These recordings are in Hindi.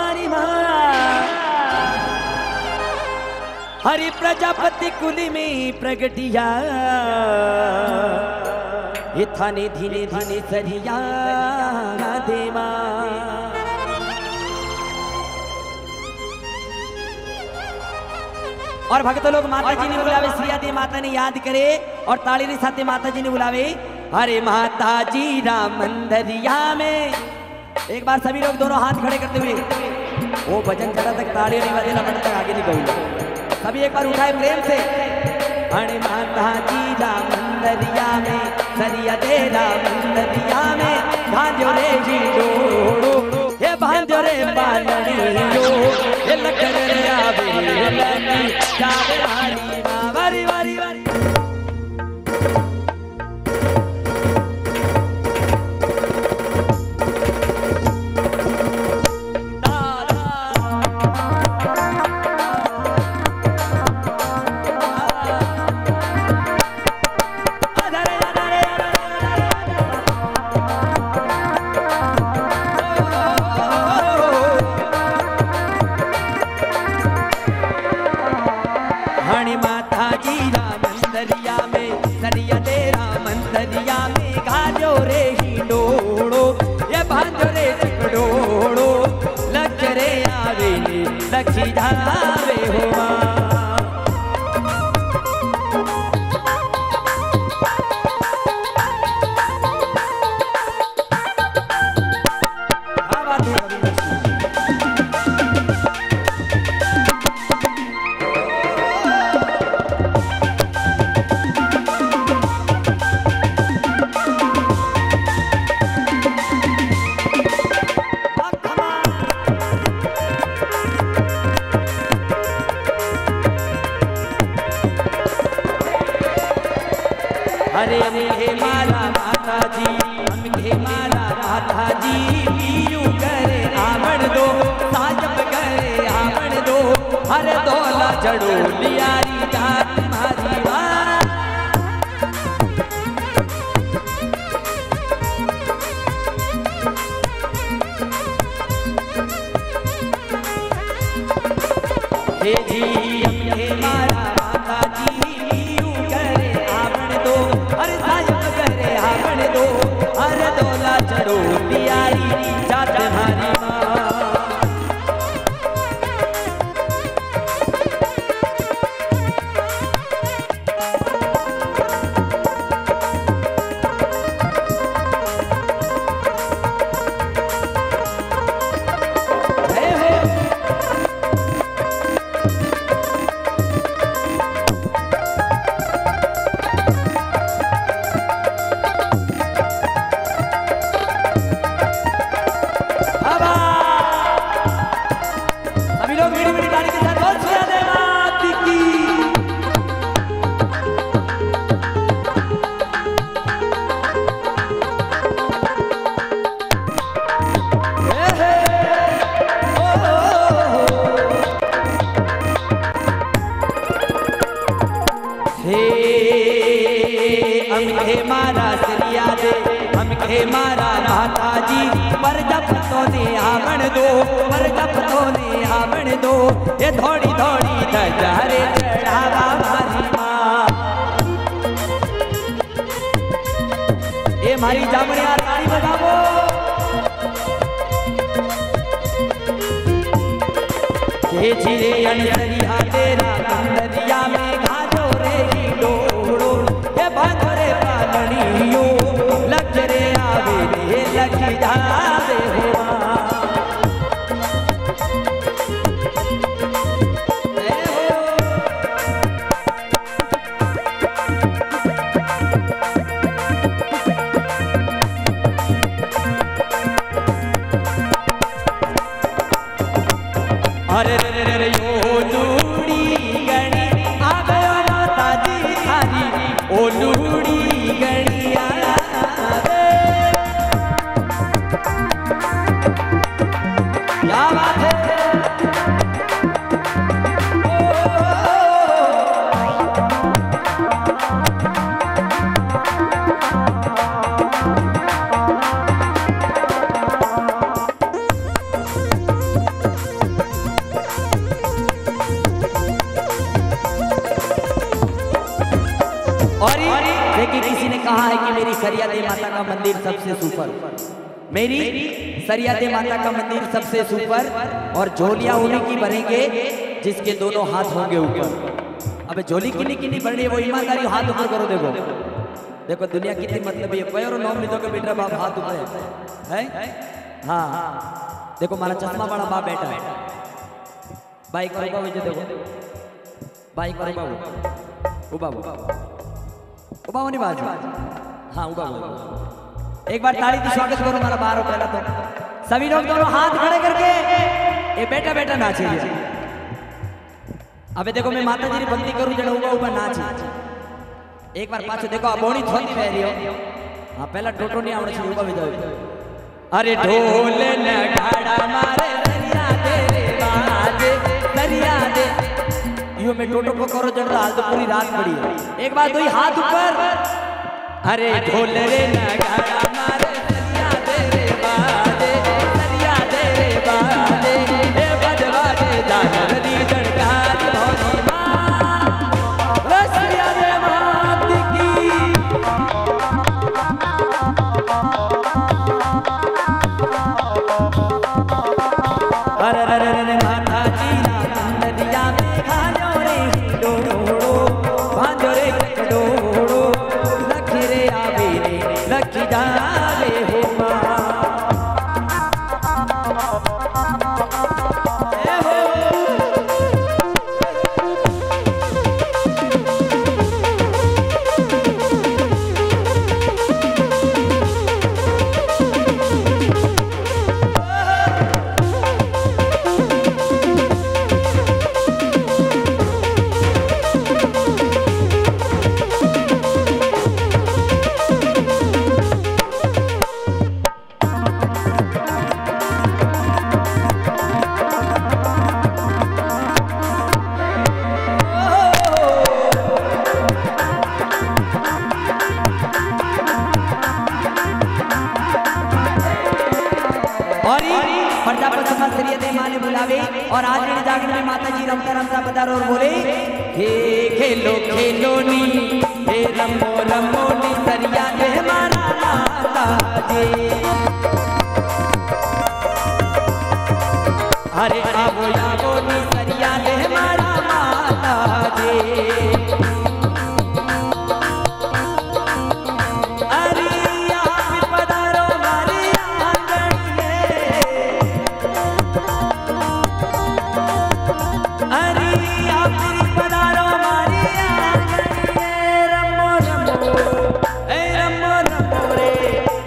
मारी माँ हरि प्रजापति कुल में प्रगटिया ये थाने धीरे धीरे सरिया राधे माँ और भक्त लोग माताजी ने बुलावे श्रीयादी माता ने याद करे और ताली ने साथे माताजी ने बुलावे अरे माताजी राम मंदिरिया में एक बार सभी लोग दोनों हाथ खड़े करते हुए वो भजन चला तक ताली नहीं बजेगा तब तक आगे नहीं बढ़ेगा सभी एक बार उठाए प्रेम से अरे माताजी राम मंदिरिया में श्रीयादी राम मंदिरिया में भांजो रे जी जोड़ो ये भांजो रे बालनियो वारी वारी वारी हरे रे रे यो दूरी गणी आ गया माताजी हरी। कहा है कि मेरी सरिया दे माता का मंदिर सबसे सुपर, मेरी सरिया दे माता का मंदिर सबसे सुपर, और झोलियां उन्हीं की भरेंगे जिसके दोनों हाथ होंगे ऊपर। अबे झोली किन्हीं की नहीं भर रही है, वो ईमानदारी हाथ ऊपर करो। देखो देखो दुनिया कितनी मतलब है, और नौ मिनटों के बेटा बाप हाथ ऊपर है। हाँ देखो मारा चश्मा बड़ा बाप बेटा है। बाइक देखो, बाइक उबाबो नहीं बाजू। हाँ उबाबो, एक बार ताली से स्वागत करो हमारा बाहर पहला तो। सभी लोग दोनों हाथ खड़े करके ये बेटा बेटा नाचे। अबे देखो मैं माता जी की बंदी करूँ जरा उबा उबा नाचे। एक बार पाछो देखो बोणी छोटी पहरी हो। हाँ पहला टोटो नहीं आवड़े छे उबा भी जाओ। अरे ढोल न घड़ा मारे दरिया दे रे बाजे दरिया दे। यो में टोटो को करो जड़ हाल तो पूरी रात पड़ी है। एक बार दो हाथ ऊपर। अरे ढोल रे न घड़ा मारे दरिया दे रे बाजे दरिया दे रे बाजे। हे बजवा दे दादा दी जड़का भोली मां रसिया दे मात की। और आज मेरे जागरण में माता जी रमता रमता पधारो और बोले हे खेलो खेलो नी हे रमो रमो नी सरिया दे मारा माता जी। अरे आवो आवो नी सरिया दे मारा माता जी। अरे आप पधारो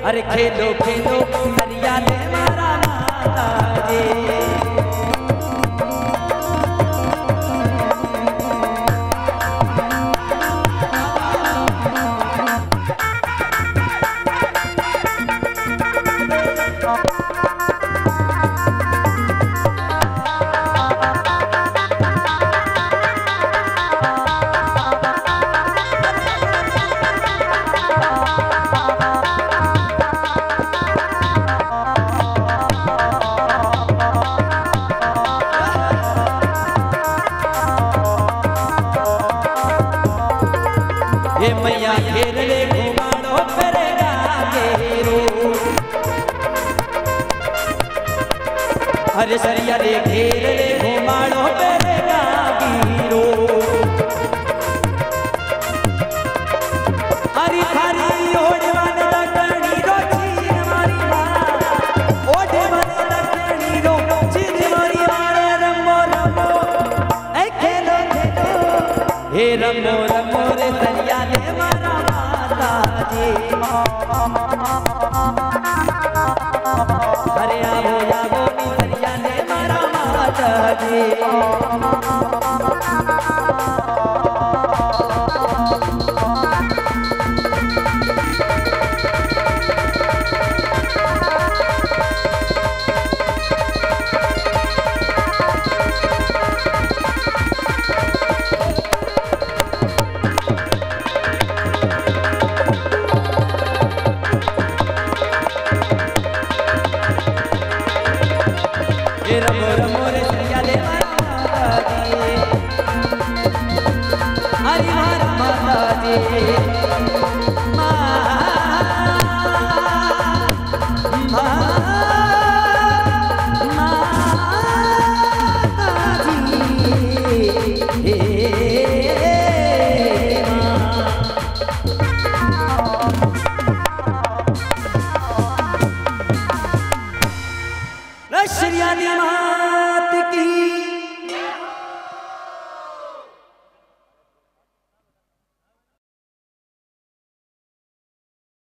मारे खेलो खेलो सरिया दे मारा माता जी। अरे सरिया दे घेर ले घुमाड़ो मेरे गागीरो। अरे थारी ओढ़वन दकड़ी रो चीज मारी मां ओढ़वन दकड़ी रो चीज मारी मारे रमो रमो ऐ खेलो खेलो हे रमो रमो रे सरिया दे मारा माता जी। अरे आवो आवो रम रम